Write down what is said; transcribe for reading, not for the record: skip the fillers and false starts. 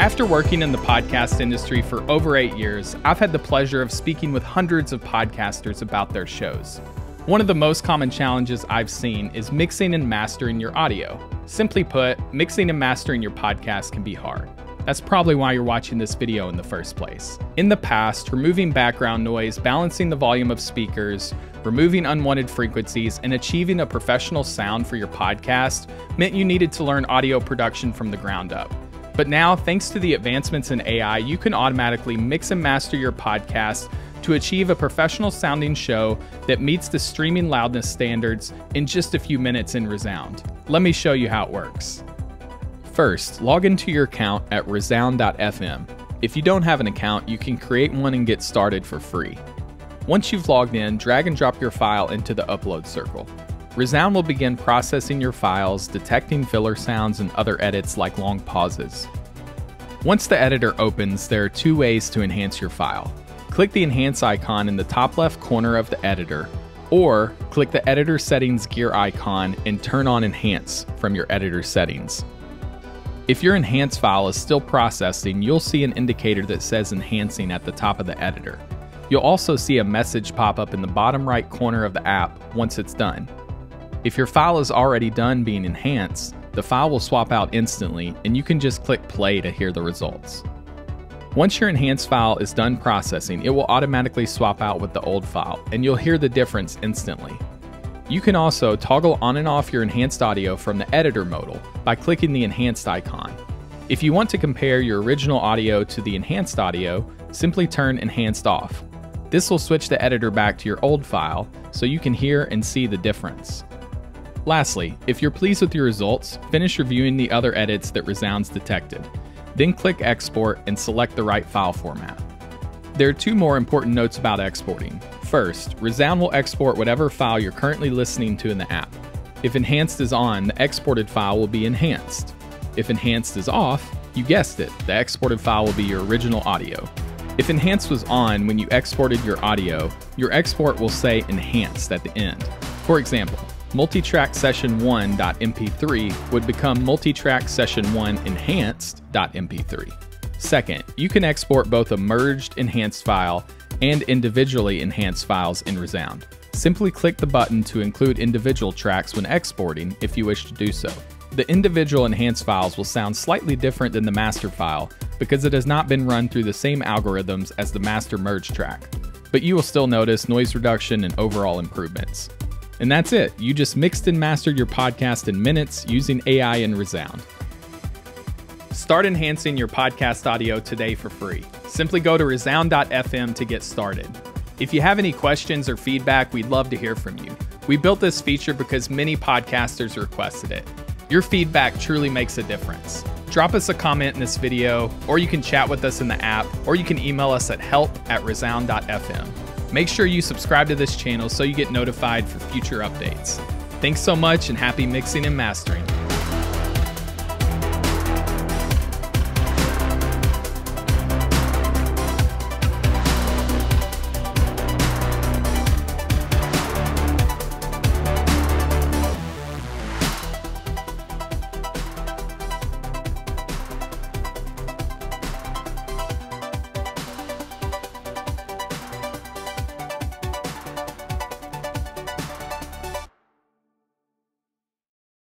After working in the podcast industry for over 8 years, I've had the pleasure of speaking with hundreds of podcasters about their shows. One of the most common challenges I've seen is mixing and mastering your audio. Simply put, mixing and mastering your podcast can be hard. That's probably why you're watching this video in the first place. In the past, removing background noise, balancing the volume of speakers, removing unwanted frequencies, and achieving a professional sound for your podcast meant you needed to learn audio production from the ground up. But now, thanks to the advancements in AI, you can automatically mix and master your podcast to achieve a professional sounding show that meets the streaming loudness standards in just a few minutes in Resound. Let me show you how it works. First, log into your account at resound.fm. If you don't have an account, you can create one and get started for free. Once you've logged in, drag and drop your file into the upload circle. Resound will begin processing your files, detecting filler sounds and other edits like long pauses. Once the editor opens, there are two ways to enhance your file. Click the enhance icon in the top left corner of the editor, or click the editor settings gear icon and turn on enhance from your editor settings. If your enhance file is still processing, you'll see an indicator that says enhancing at the top of the editor. You'll also see a message pop up in the bottom right corner of the app once it's done. If your file is already done being enhanced, the file will swap out instantly and you can just click play to hear the results. Once your enhanced file is done processing, it will automatically swap out with the old file and you'll hear the difference instantly. You can also toggle on and off your enhanced audio from the editor modal by clicking the enhanced icon. If you want to compare your original audio to the enhanced audio, simply turn enhanced off. This will switch the editor back to your old file so you can hear and see the difference. Lastly, if you're pleased with your results, finish reviewing the other edits that Resound's detected. Then click Export and select the right file format. There are two more important notes about exporting. First, Resound will export whatever file you're currently listening to in the app. If Enhanced is on, the exported file will be enhanced. If Enhanced is off, you guessed it, the exported file will be your original audio. If Enhanced was on when you exported your audio, your export will say Enhanced at the end. For example, multitrack session1.mp3 would become multitrack session1enhanced.mp3. Second, you can export both a merged enhanced file and individually enhanced files in Resound. Simply click the button to include individual tracks when exporting if you wish to do so. The individual enhanced files will sound slightly different than the master file because it has not been run through the same algorithms as the master merge track, but you will still notice noise reduction and overall improvements. And that's it. You just mixed and mastered your podcast in minutes using AI and Resound. Start enhancing your podcast audio today for free. Simply go to resound.fm to get started. If you have any questions or feedback, we'd love to hear from you. We built this feature because many podcasters requested it. Your feedback truly makes a difference. Drop us a comment in this video, or you can chat with us in the app, or you can email us at help@resound.fm. Make sure you subscribe to this channel so you get notified for future updates. Thanks so much and happy mixing and mastering.